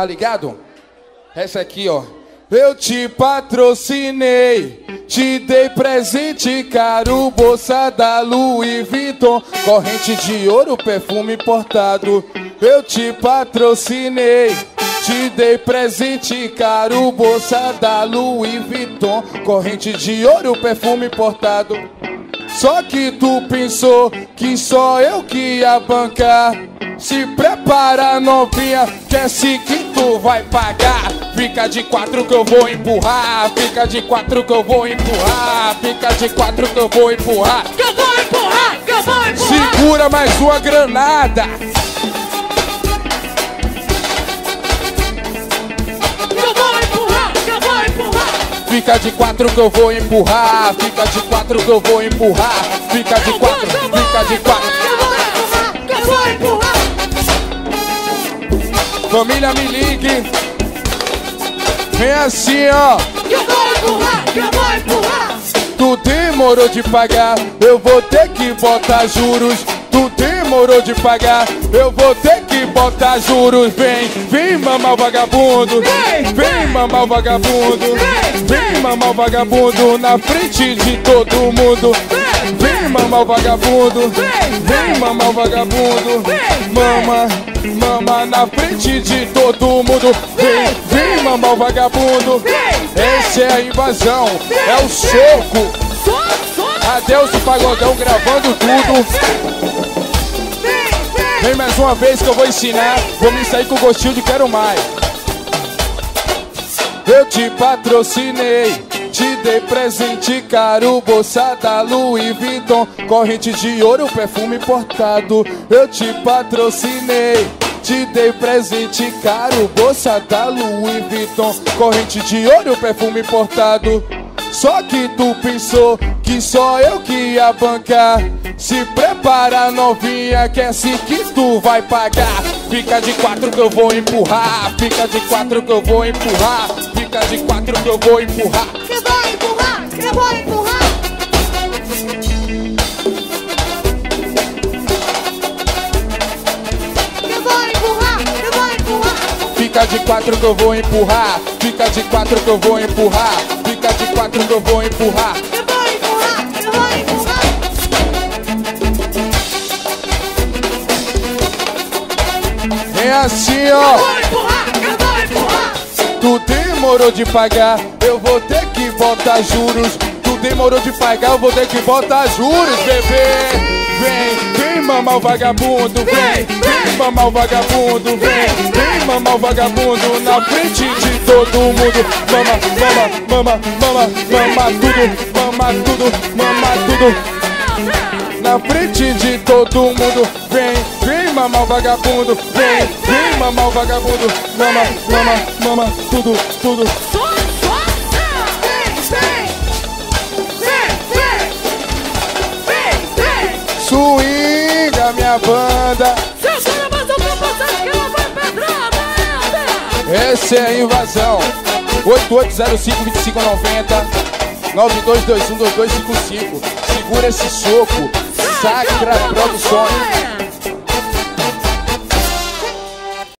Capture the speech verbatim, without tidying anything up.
Tá ligado? Essa aqui, ó. Eu te patrocinei, te dei presente caro, bolsa da Louis Vuitton, corrente de ouro, perfume importado. Eu te patrocinei, te dei presente caro, bolsa da Louis Vuitton, corrente de ouro, perfume importado. Só que tu pensou que só eu que ia bancar. Se prepara, novinha, que é assim que tu vai pagar. Fica de quatro que eu vou empurrar, fica de quatro que eu vou empurrar, fica de quatro que eu vou empurrar, que eu vou empurrar, que eu vou empurrar. Segura mais uma granada. Fica de quatro que eu vou empurrar, fica de quatro que eu vou empurrar, fica de quatro, fica de quatro. Que eu vou empurrar, que eu vou empurrar. Família, me ligue. Vem assim, ó. Que eu vou empurrar, que eu vou empurrar. Tu demorou de pagar, eu vou ter que botar juros. Tu demorou de pagar, eu vou ter que botar juros. Vem, vem mamar o vagabundo, vem, vem mamar o vagabundo, vem, vem mamar o vagabundo na frente de todo mundo. Vem mamar o vagabundo, vem, vem mamar o vagabundo, mama, mama na frente de todo mundo. Vem, vem mamar o vagabundo, essa é a invasão, é o soco. Adeus o Pagodão gravando tudo. Vem mais uma vez que eu vou ensinar. Vou me sair com gostinho de quero mais. Eu te patrocinei, te dei presente caro, bolsa da Louis Vuitton, corrente de ouro, perfume importado. Eu te patrocinei, te dei presente caro, bolsa da Louis Vuitton, corrente de ouro, perfume importado. Só que tu pensou que só eu que ia bancar. Se prepara, novinha, que é assim que tu vai pagar. Fica de quatro que eu vou empurrar, fica de quatro que eu vou empurrar, fica de quatro que eu vou empurrar. Eu vou empurrar, eu vou empurrar. Eu vou empurrar, eu vou empurrar. Fica de quatro que eu vou empurrar, fica de quatro que eu vou empurrar. Fica de quatro que eu vou empurrar. Eu vou empurrar, eu vou empurrar. É assim, ó. Eu vou empurrar, eu vou empurrar. Tu demorou de pagar, eu vou ter que botar juros. Tu demorou de pagar, eu vou ter que botar juros, bebê. Vem, vem mamar o vagabundo, vem, vem mamar o vagabundo, vem, vem mamar o vagabundo na frente de todo mundo. Mama, mama, mama, mama, mama tudo, mama tudo, mama tudo na frente de todo mundo. Vem, vem mamar o vagabundo, vem, vem mamar o vagabundo. Mama, mama, mama, tudo, tudo. Swinga, minha banda. Essa é a invasão. oito oito zero cinco, dois cinco nove zero, nove dois dois um, dois dois cinco cinco. Segura esse soco, Sacra Produções.